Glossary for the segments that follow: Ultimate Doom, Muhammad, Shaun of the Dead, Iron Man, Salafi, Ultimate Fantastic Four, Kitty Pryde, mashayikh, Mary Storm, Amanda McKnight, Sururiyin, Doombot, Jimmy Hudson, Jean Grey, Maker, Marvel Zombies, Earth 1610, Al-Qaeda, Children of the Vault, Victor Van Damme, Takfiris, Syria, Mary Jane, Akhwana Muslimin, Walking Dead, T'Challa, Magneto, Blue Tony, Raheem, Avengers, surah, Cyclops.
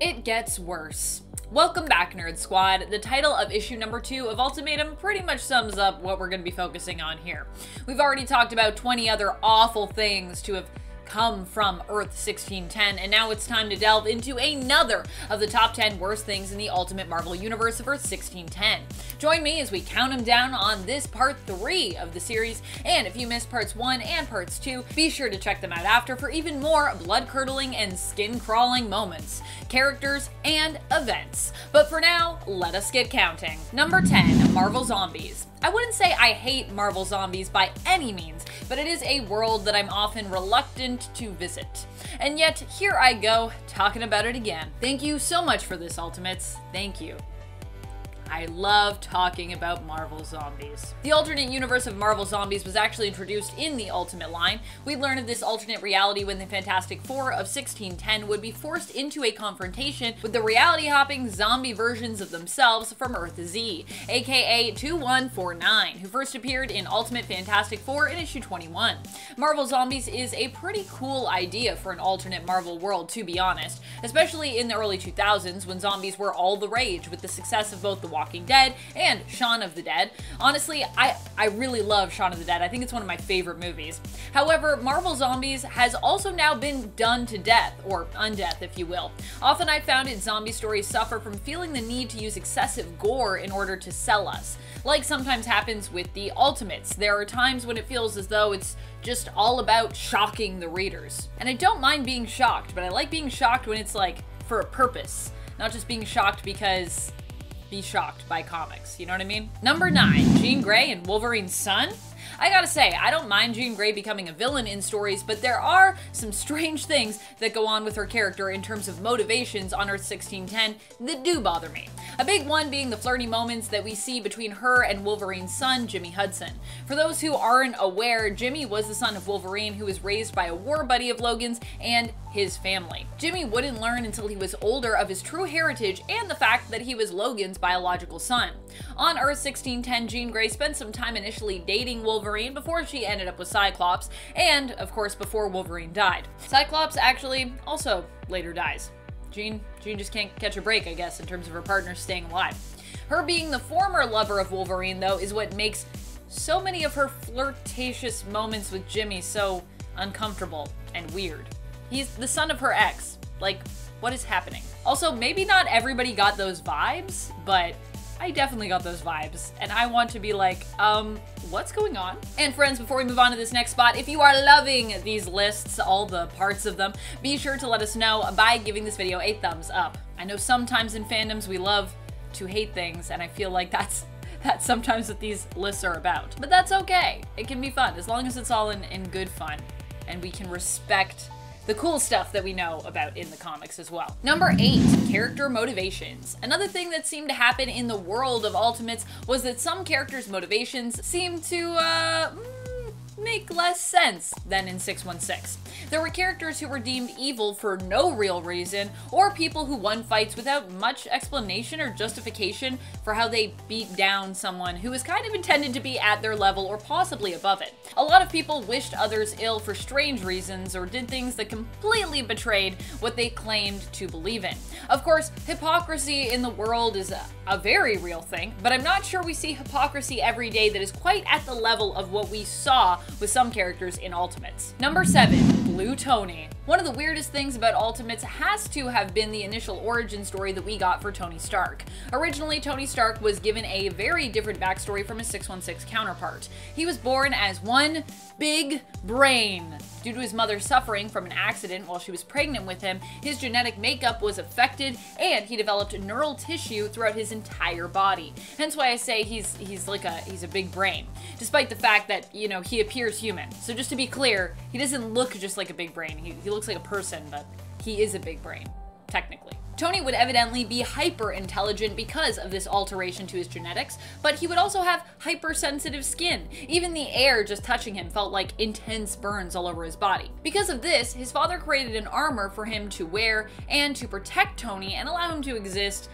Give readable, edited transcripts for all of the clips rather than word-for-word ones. It gets worse. Welcome back, Nerd Squad. The title of issue number 2 of Ultimatum pretty much sums up what we're going to be focusing on here. We've already talked about 20 other awful things to have come from Earth 1610, and now it's time to delve into another of the top 10 worst things in the Ultimate Marvel Universe of Earth 1610. Join me as we count them down on this part 3 of the series, and if you missed parts 1 and parts 2, be sure to check them out after for even more blood-curdling and skin-crawling moments, characters, and events. But for now, let us get counting. Number 10, Marvel Zombies. I wouldn't say I hate Marvel Zombies by any means, but it is a world that I'm often reluctant to visit. And yet, here I go, talking about it again. Thank you so much for this, Ultimates. Thank you. I love talking about Marvel Zombies. The alternate universe of Marvel Zombies was actually introduced in the Ultimate line. We learned of this alternate reality when the Fantastic Four of 1610 would be forced into a confrontation with the reality-hopping zombie versions of themselves from Earth-Z, aka 2149, who first appeared in Ultimate Fantastic Four in issue 21. Marvel Zombies is a pretty cool idea for an alternate Marvel world, to be honest, especially in the early 2000s when zombies were all the rage with the success of both the Walking Dead and Shaun of the Dead. Honestly, I really love Shaun of the Dead. I think it's one of my favorite movies. However, Marvel Zombies has also now been done to death, or undeath if you will. Often I've found it zombie stories suffer from feeling the need to use excessive gore in order to sell us. Like sometimes happens with the Ultimates, there are times when it feels as though it's just all about shocking the readers. And I don't mind being shocked, but I like being shocked when it's like for a purpose, not just being shocked because be shocked by comics, you know what I mean? Number 9, Jean Grey and Wolverine's son? I gotta say, I don't mind Jean Grey becoming a villain in stories, but there are some strange things that go on with her character in terms of motivations on Earth 1610 that do bother me. A big one being the flirty moments that we see between her and Wolverine's son, Jimmy Hudson. For those who aren't aware, Jimmy was the son of Wolverine who was raised by a war buddy of Logan's and his family. Jimmy wouldn't learn until he was older of his true heritage and the fact that he was Logan's biological son. On Earth 1610, Jean Grey spent some time initially dating Wolverine before she ended up with Cyclops, and of course before Wolverine died. Cyclops actually also later dies. Jean just can't catch a break, I guess, in terms of her partner staying alive. Her being the former lover of Wolverine, though, is what makes so many of her flirtatious moments with Jimmy so uncomfortable and weird. He's the son of her ex. Like, what is happening? Also, maybe not everybody got those vibes, but I definitely got those vibes, and I want to be like, what's going on? And friends, before we move on to this next spot, if you are loving these lists, all the parts of them, be sure to let us know by giving this video a thumbs up. I know sometimes in fandoms we love to hate things, and I feel like that's sometimes what these lists are about. But that's okay. It can be fun, as long as it's all in good fun, and we can respect the cool stuff that we know about in the comics as well. Number 8, character motivations. Another thing that seemed to happen in the world of Ultimates was that some characters' motivations seemed to, make less sense than in 616. There were characters who were deemed evil for no real reason, or people who won fights without much explanation or justification for how they beat down someone who was kind of intended to be at their level or possibly above it. A lot of people wished others ill for strange reasons or did things that completely betrayed what they claimed to believe in. Of course, hypocrisy in the world is a very real thing, but I'm not sure we see hypocrisy every day that is quite at the level of what we saw with some characters in Ultimates. Number 7, Blue Tony. One of the weirdest things about Ultimates has to have been the initial origin story that we got for Tony Stark. Originally, Tony Stark was given a very different backstory from his 616 counterpart. He was born as one big brain. Due to his mother suffering from an accident while she was pregnant with him, his genetic makeup was affected and he developed neural tissue throughout his entire body. Hence why I say he's a big brain, despite the fact that, you know, he appears human. So just to be clear, he doesn't look just like a big brain. He looks like a person, but he is a big brain, technically. Tony would evidently be hyper-intelligent because of this alteration to his genetics, but he would also have hypersensitive skin. Even the air just touching him felt like intense burns all over his body. Because of this, his father created an armor for him to wear and to protect Tony and allow him to exist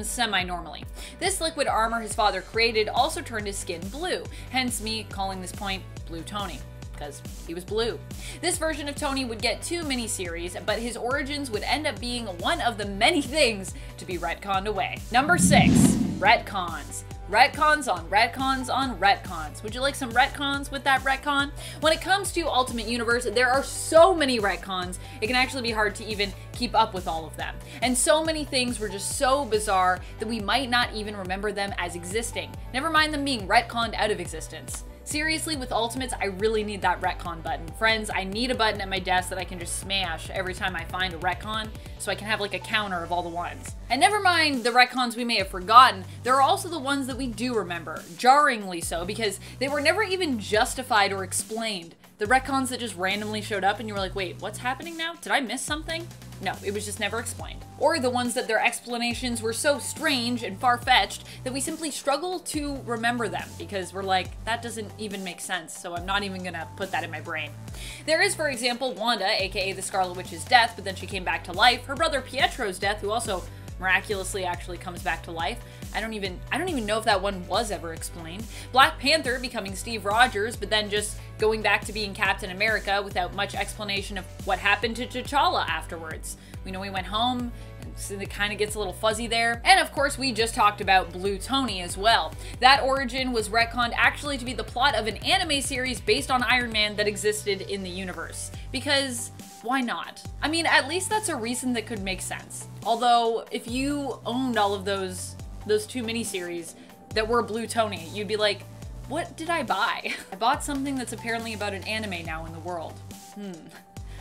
semi-normally. This liquid armor his father created also turned his skin blue, hence me calling this point Blue Tony. because he was blue. This version of Tony would get two miniseries, but his origins would end up being one of the many things to be retconned away. Number 6. Retcons. Retcons on retcons on retcons. Would you like some retcons with that retcon? When it comes to Ultimate Universe, there are so many retcons, it can actually be hard to even keep up with all of them. And so many things were just so bizarre that we might not even remember them as existing. Never mind them being retconned out of existence. Seriously, with Ultimates, I really need that retcon button. Friends, I need a button at my desk that I can just smash every time I find a retcon, so I can have like a counter of all the ones. And never mind the retcons we may have forgotten, there are also the ones that we do remember, jarringly so, because they were never even justified or explained. The retcons that just randomly showed up and you were like, wait, what's happening now? Did I miss something? No, it was just never explained. Or the ones that their explanations were so strange and far-fetched that we simply struggle to remember them because we're like, that doesn't even make sense, so I'm not even gonna put that in my brain. There is, for example, Wanda, aka the Scarlet Witch's death, but then she came back to life. Her brother Pietro's death, who also miraculously actually comes back to life. I don't even know if that one was ever explained. Black Panther becoming Steve Rogers, but then just going back to being Captain America without much explanation of what happened to T'Challa afterwards. We know he went home, so it kind of gets a little fuzzy there. And of course, we just talked about Blue Tony as well. That origin was retconned actually to be the plot of an anime series based on Iron Man that existed in the universe. Because why not? I mean, at least that's a reason that could make sense. Although, if you owned all of those two miniseries that were Blue Tony, you'd be like, what did I buy? I bought something that's apparently about an anime now in the world.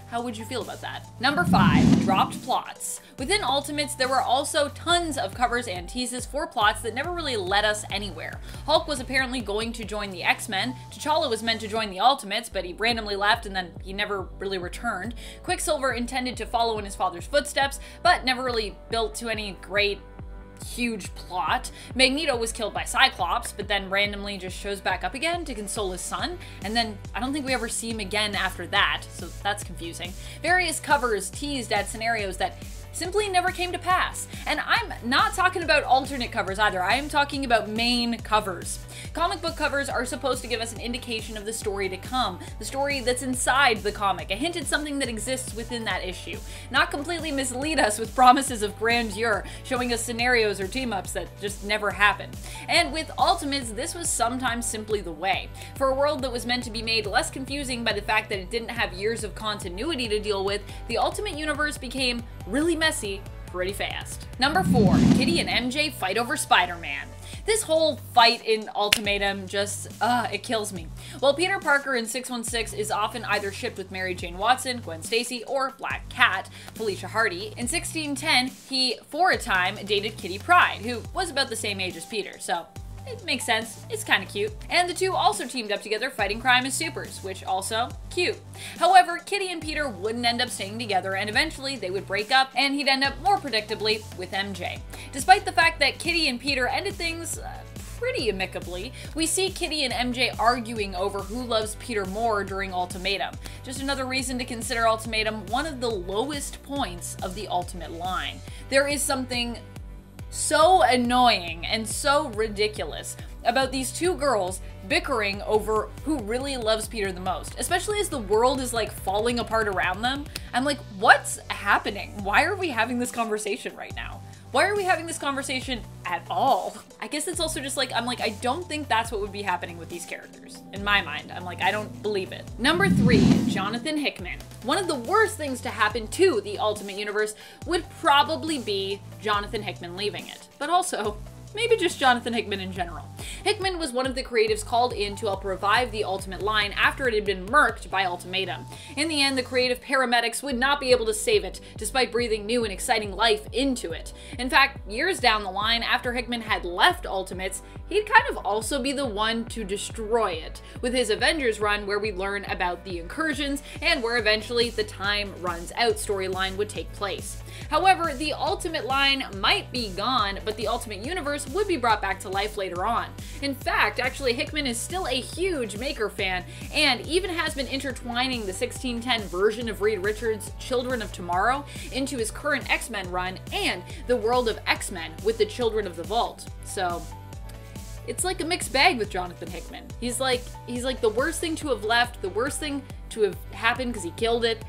How would you feel about that? Number 5, dropped plots. Within Ultimates, there were also tons of covers and teases for plots that never really led us anywhere. Hulk was apparently going to join the X-Men, T'Challa was meant to join the Ultimates, but he randomly left and then he never really returned. Quicksilver intended to follow in his father's footsteps, but never really built to any great huge plot. Magneto was killed by Cyclops, but then randomly just shows back up again to console his son, and then I don't think we ever see him again after that, so that's confusing. Various covers teased at scenarios that simply never came to pass. And I'm not talking about alternate covers either, I am talking about main covers. Comic book covers are supposed to give us an indication of the story to come, the story that's inside the comic, a hint at something that exists within that issue. Not completely mislead us with promises of grandeur, showing us scenarios or team-ups that just never happen. And with Ultimates, this was sometimes simply the way. For a world that was meant to be made less confusing by the fact that it didn't have years of continuity to deal with, the Ultimate Universe became really messy pretty fast. Number 4, Kitty and MJ fight over Spider-Man. This whole fight in Ultimatum just, it kills me. While Peter Parker in 616 is often either shipped with Mary Jane Watson, Gwen Stacy, or Black Cat, Felicia Hardy, in 1610 he, for a time, dated Kitty Pryde, who was about the same age as Peter, so it makes sense, it's kinda cute. And the two also teamed up together fighting crime as supers, which also, cute. However, Kitty and Peter wouldn't end up staying together and eventually they would break up and he'd end up, more predictably, with MJ. Despite the fact that Kitty and Peter ended things pretty amicably, we see Kitty and MJ arguing over who loves Peter more during Ultimatum. Just another reason to consider Ultimatum one of the lowest points of the Ultimate line. There is something so annoying and so ridiculous about these two girls bickering over who really loves Peter the most, especially as the world is like falling apart around them. I'm like, what's happening? Why are we having this conversation right now? Why are we having this conversation at all? I guess it's also just like, I'm like, I don't think that's what would be happening with these characters. In my mind, I'm like, I don't believe it. Number 3, Jonathan Hickman. One of the worst things to happen to the Ultimate Universe would probably be Jonathan Hickman leaving it, but also maybe just Jonathan Hickman in general. Hickman was one of the creatives called in to help revive the Ultimate line after it had been murked by Ultimatum. In the end, the creative paramedics would not be able to save it, despite breathing new and exciting life into it. In fact, years down the line, after Hickman had left Ultimates, he'd kind of also be the one to destroy it, with his Avengers run where we learn about the incursions and where eventually the Time Runs Out storyline would take place. However, the Ultimate line might be gone, but the Ultimate Universe would be brought back to life later on. In fact, actually, Hickman is still a huge Maker fan, and even has been intertwining the 1610 version of Reed Richards' Children of Tomorrow into his current X-Men run and the world of X-Men with the Children of the Vault. So it's like a mixed bag with Jonathan Hickman. He's like the worst thing to have left, the worst thing to have happened because he killed it.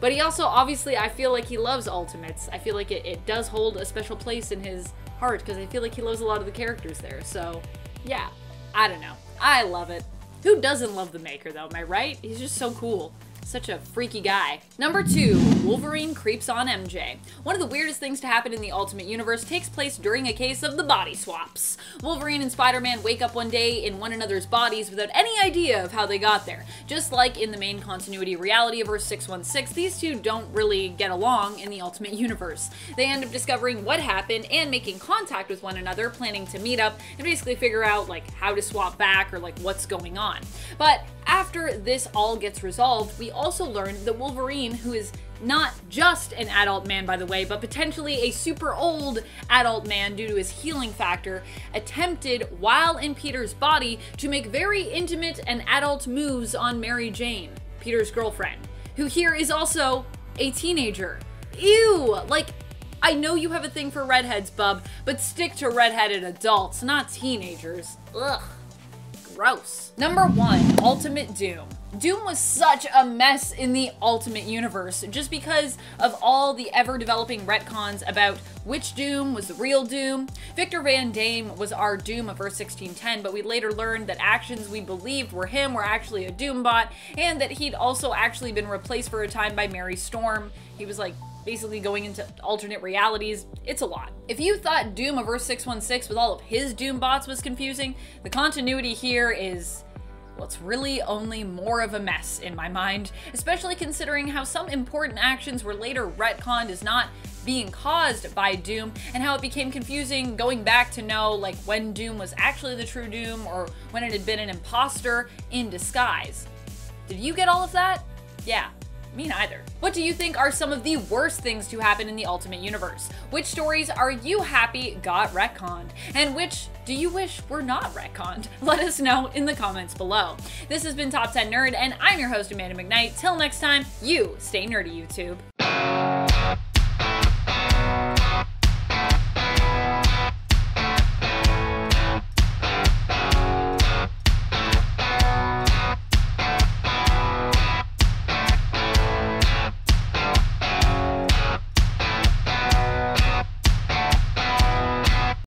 But he also, obviously, I feel like he loves Ultimates. I feel like it does hold a special place in his heart because I feel like he loves a lot of the characters there. So, yeah, I don't know. I love it. Who doesn't love the Maker, though? Am I right? He's just so cool. Such a freaky guy. Number 2, Wolverine creeps on MJ. One of the weirdest things to happen in the Ultimate Universe takes place during a case of the body swaps. Wolverine and Spider-Man wake up one day in one another's bodies without any idea of how they got there. Just like in the main continuity reality of Earth 616, these two don't really get along in the Ultimate Universe. They end up discovering what happened and making contact with one another, planning to meet up and basically figure out like how to swap back or like what's going on. But after this all gets resolved, we also learned that Wolverine, who is not just an adult man, by the way, but potentially a super old adult man due to his healing factor, attempted, while in Peter's body, to make very intimate and adult moves on Mary Jane, Peter's girlfriend, who here is also a teenager. Ew! Like, I know you have a thing for redheads, bub, but stick to redheaded adults, not teenagers. Ugh. Gross. Number 1, Ultimate Doom. Doom was such a mess in the Ultimate Universe just because of all the ever-developing retcons about which Doom was the real Doom. Victor Van Damme was our Doom of Earth 1610, but we later learned that actions we believed were him were actually a Doombot, and that he'd also actually been replaced for a time by Mary Storm. He was like basically going into alternate realities. It's a lot. If you thought Doom of Earth 616 with all of his Doombots was confusing, the continuity here is... well, it's really only more of a mess in my mind, especially considering how some important actions were later retconned as not being caused by Doom, and how it became confusing going back to know like when Doom was actually the true Doom or when it had been an imposter in disguise. Did you get all of that? Yeah. Me neither. What do you think are some of the worst things to happen in the Ultimate Universe? Which stories are you happy got retconned? And which do you wish were not retconned? Let us know in the comments below. This has been Top 10 Nerd, and I'm your host, Amanda McKnight. Till next time, you stay nerdy, YouTube.